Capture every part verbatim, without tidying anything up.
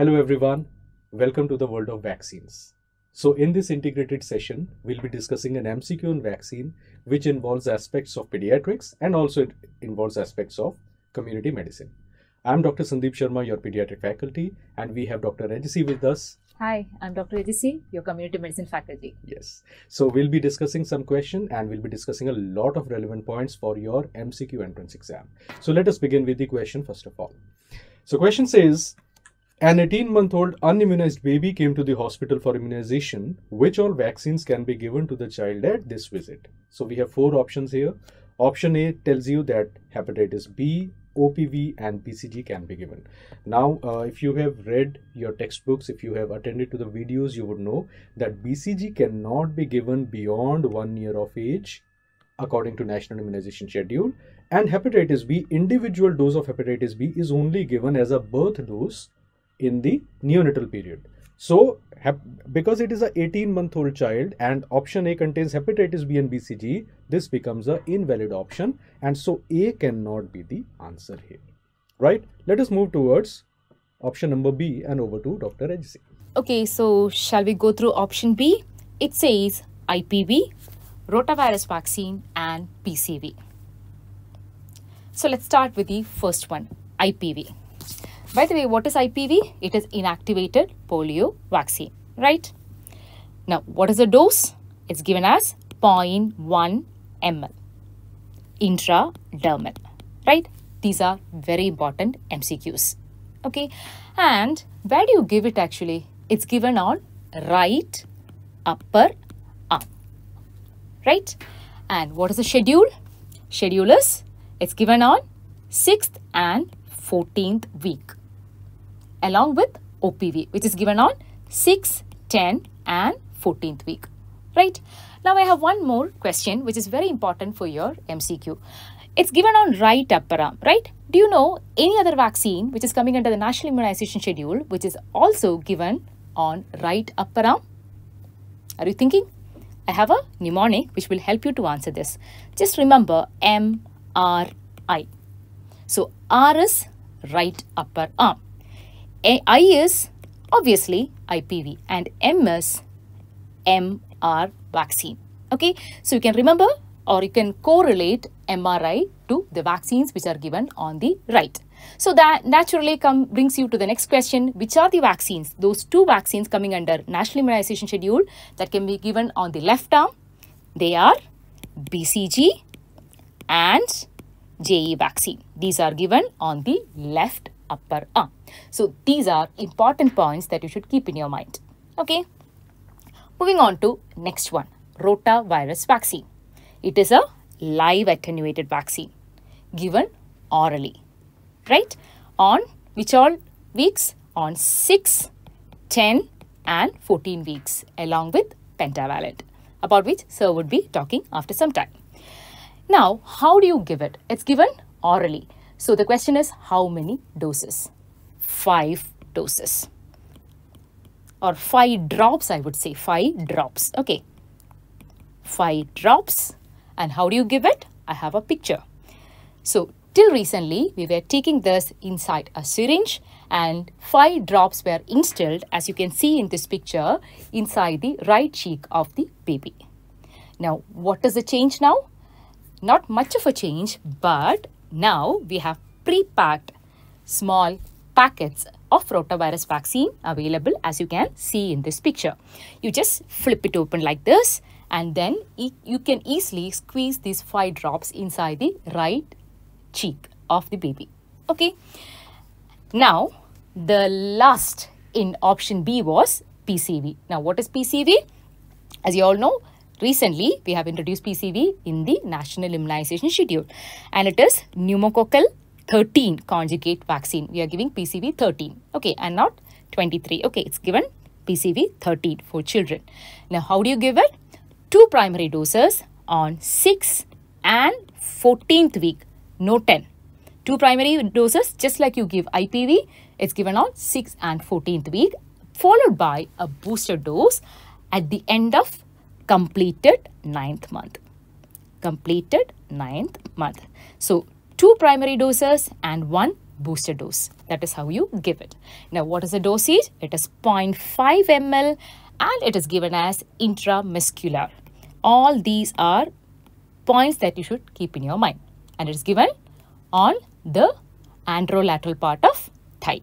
Hello everyone, welcome to the world of vaccines. So in this integrated session, we'll be discussing an M C Q on vaccine, which involves aspects of pediatrics and also it involves aspects of community medicine. I'm Doctor Sandeep Sharma, your pediatric faculty, and we have Doctor Rajasi with us. Hi, I'm Doctor R C, your community medicine faculty. Yes, so we'll be discussing some question and we'll be discussing a lot of relevant points for your M C Q entrance exam. So let us begin with the question first of all. So question says, an eighteen month old unimmunized baby came to the hospital for immunization. Which all vaccines can be given to the child at this visit? So we have four options here. Option A tells you that hepatitis B, O P V and B C G can be given. Now, uh, if you have read your textbooks, if you have attended to the videos, you would know that B C G cannot be given beyond one year of age, according to national immunization schedule. And hepatitis B, individual dose of hepatitis B is only given as a birth dose in the neonatal period. So because it is an eighteen month old child and option A contains hepatitis B and B C G, this becomes an invalid option, and so A cannot be the answer here, right? Let us move towards option number B and over to Doctor Rajasi. Okay, so shall we go through option B? It says I P V, rotavirus vaccine and P C V. So let's start with the first one, I P V. By the way, what is I P V? It is inactivated polio vaccine, right? Now, what is the dose? It's given as zero point one milliliters intradermal, right? These are very important M C Qs, okay? And where do you give it actually? It's given on right upper arm, right? And what is the schedule? Schedule is, it's given on sixth and fourteenth week, along with O P V, which is given on sixth, tenth and fourteenth week, right? Now, I have one more question, which is very important for your M C Q. It's given on right upper arm, right? Do you know any other vaccine which is coming under the National Immunization Schedule, which is also given on right upper arm? Are you thinking? I have a mnemonic which will help you to answer this. Just remember M R I. So, R is right upper arm. A, I is obviously I P V and M is M R vaccine. Okay, so you can remember or you can correlate M R I to the vaccines which are given on the right. So that naturally come brings you to the next question, which are the vaccines, those two vaccines coming under National Immunization Schedule that can be given on the left arm. They are B C G and J E vaccine. These are given on the left upper arm. So these are important points that you should keep in your mind. Okay. Moving on to next one, rotavirus vaccine. It is a live attenuated vaccine given orally, right? On which all weeks? On six, ten and fourteen weeks, along with pentavalent, about which sir would be talking after some time. Now, how do you give it? It's given orally. So the question is, how many doses? Five doses. Or five drops, I would say. Five drops. Okay. Five drops. And how do you give it? I have a picture. So till recently, we were taking this inside a syringe and five drops were instilled, as you can see in this picture, inside the right cheek of the baby. Now, what is the change now? Not much of a change, but now we have pre-packed small packets of rotavirus vaccine available, as you can see in this picture. You just flip it open like this and then e you can easily squeeze these five drops inside the right cheek of the baby. Okay. Now, the last in option B was P C V. Now, what is P C V? As you all know, recently, we have introduced P C V in the National Immunization Schedule, and it is pneumococcal thirteen conjugate vaccine. We are giving P C V thirteen, okay, and not twenty-three. Okay, it's given P C V thirteen for children. Now, how do you give it? Two primary doses on sixth and fourteenth week, no ten. Two primary doses, just like you give I P V, it's given on sixth and fourteenth week, followed by a booster dose at the end of completed ninth month. Completed ninth month. So, two primary doses and one booster dose. That is how you give it. Now, what is the dosage? It is zero point five milliliters and it is given as intramuscular. All these are points that you should keep in your mind. And it is given on the anterolateral part of thigh.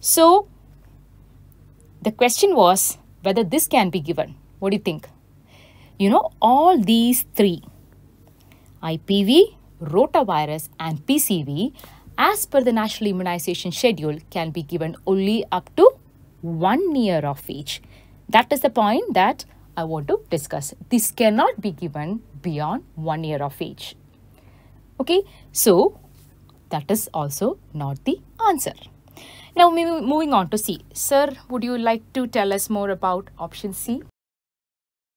So, the question was whether this can be given. What do you think? You know, all these three, I P V, rotavirus and P C V, as per the national immunization schedule, can be given only up to one year of each. That is the point that I want to discuss. This cannot be given beyond one year of age. Okay, so that is also not the answer. Now moving on to C. Sir, would you like to tell us more about option C?